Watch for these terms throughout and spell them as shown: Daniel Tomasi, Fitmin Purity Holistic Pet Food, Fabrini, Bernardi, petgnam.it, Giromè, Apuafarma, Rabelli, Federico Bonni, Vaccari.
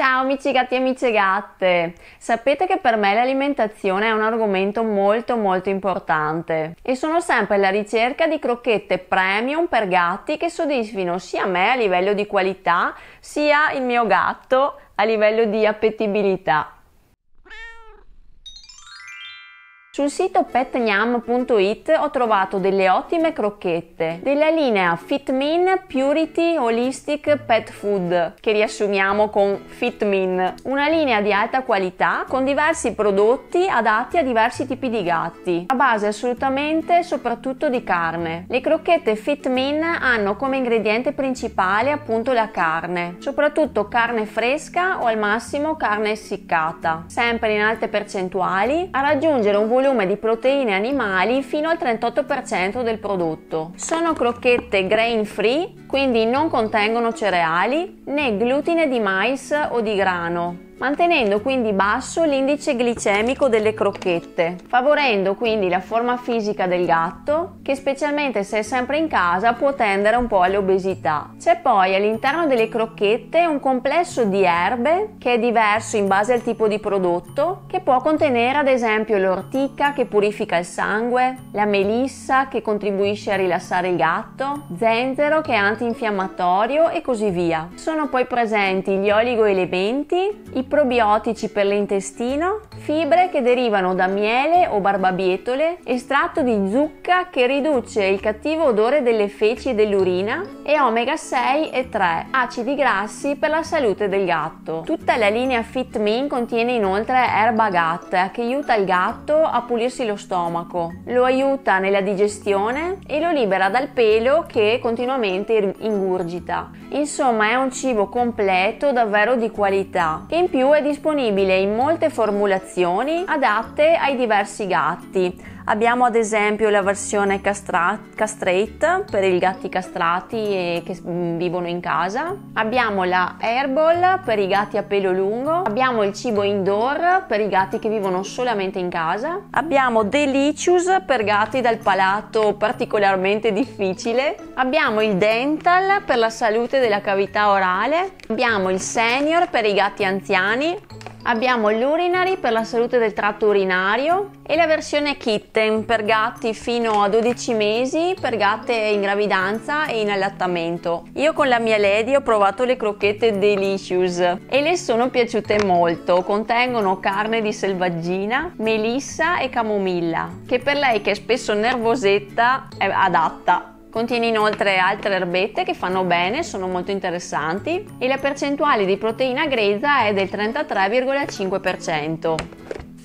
Ciao amici gatti e amici gatte! Sapete che per me l'alimentazione è un argomento molto importante e sono sempre alla ricerca di crocchette premium per gatti che soddisfino sia me a livello di qualità sia il mio gatto a livello di appetibilità. Sul sito petgnam.it ho trovato delle ottime crocchette della linea Fitmin Purity Holistic Pet Food, che riassumiamo con Fitmin, una linea di alta qualità con diversi prodotti adatti a diversi tipi di gatti, a base assolutamente soprattutto di carne. Le crocchette Fitmin hanno come ingrediente principale appunto la carne, soprattutto carne fresca o al massimo carne essiccata, sempre in alte percentuali, a raggiungere un volume di proteine animali fino al 38% del prodotto. Sono crocchette grain free, quindi non contengono cereali né glutine di mais o di grano, mantenendo quindi basso l'indice glicemico delle crocchette, favorendo quindi la forma fisica del gatto, che specialmente se è sempre in casa può tendere un po' all'obesità. C'è poi all'interno delle crocchette un complesso di erbe che è diverso in base al tipo di prodotto, che può contenere ad esempio l'ortica che purifica il sangue, la melissa che contribuisce a rilassare il gatto, zenzero che è antinfiammatorio e così via. Sono poi presenti gli oligoelementi, i probiotici per l'intestino, fibre che derivano da miele o barbabietole, estratto di zucca che riduce il cattivo odore delle feci e dell'urina e omega 6 e 3, acidi grassi per la salute del gatto. Tutta la linea Fitmin contiene inoltre erba gat che aiuta il gatto a pulirsi lo stomaco, lo aiuta nella digestione e lo libera dal pelo che continuamente ingurgita. Insomma, è un cibo completo davvero di qualità che in più è disponibile in molte formulazioni adatte ai diversi gatti. Abbiamo ad esempio la versione castrate per i gatti castrati e che vivono in casa, abbiamo la Herbal per i gatti a pelo lungo, abbiamo il cibo indoor per i gatti che vivono solamente in casa, abbiamo Delicious per gatti dal palato particolarmente difficile, abbiamo il Dental per la salute della cavità orale, abbiamo il Senior per i gatti anziani, abbiamo l'Urinary per la salute del tratto urinario e la versione Kitten per gatti fino a 12 mesi, per gatte in gravidanza e in allattamento. Io con la mia Lady ho provato le crocchette Delicious e le sono piaciute molto. Contengono carne di selvaggina, melissa e camomilla, che per lei che è spesso nervosetta è adatta. Contiene inoltre altre erbette che fanno bene, sono molto interessanti e la percentuale di proteina grezza è del 33,5%.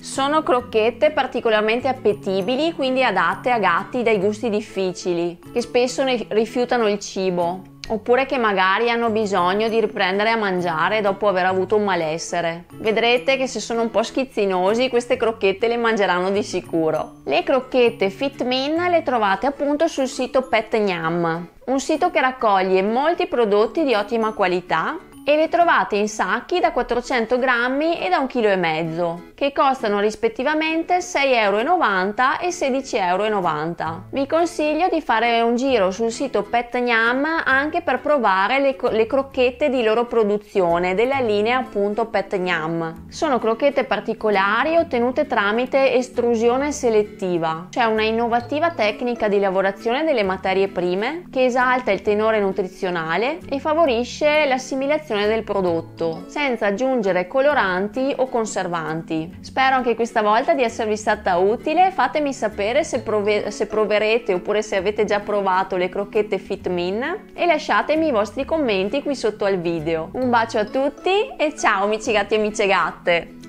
Sono crocchette particolarmente appetibili, quindi adatte a gatti dai gusti difficili, che spesso ne rifiutano il cibo, oppure che magari hanno bisogno di riprendere a mangiare dopo aver avuto un malessere. Vedrete che se sono un po' schizzinosi queste crocchette le mangeranno di sicuro. Le crocchette Fitmin le trovate appunto sul sito PetGnam, un sito che raccoglie molti prodotti di ottima qualità e le trovate in sacchi da 400 grammi e da 1,5 kg, che costano rispettivamente 6,90 € e 16,90 €. Vi consiglio di fare un giro sul sito PetGnam anche per provare le crocchette di loro produzione, della linea appunto PetGnam. Sono crocchette particolari ottenute tramite estrusione selettiva, cioè una innovativa tecnica di lavorazione delle materie prime che esalta il tenore nutrizionale e favorisce l'assimilazione del prodotto senza aggiungere coloranti o conservanti. Spero anche questa volta di esservi stata utile. Fatemi sapere se proverete oppure se avete già provato le crocchette Fitmin e lasciatemi i vostri commenti qui sotto al video. Un bacio a tutti e ciao amici gatti e amiche gatte!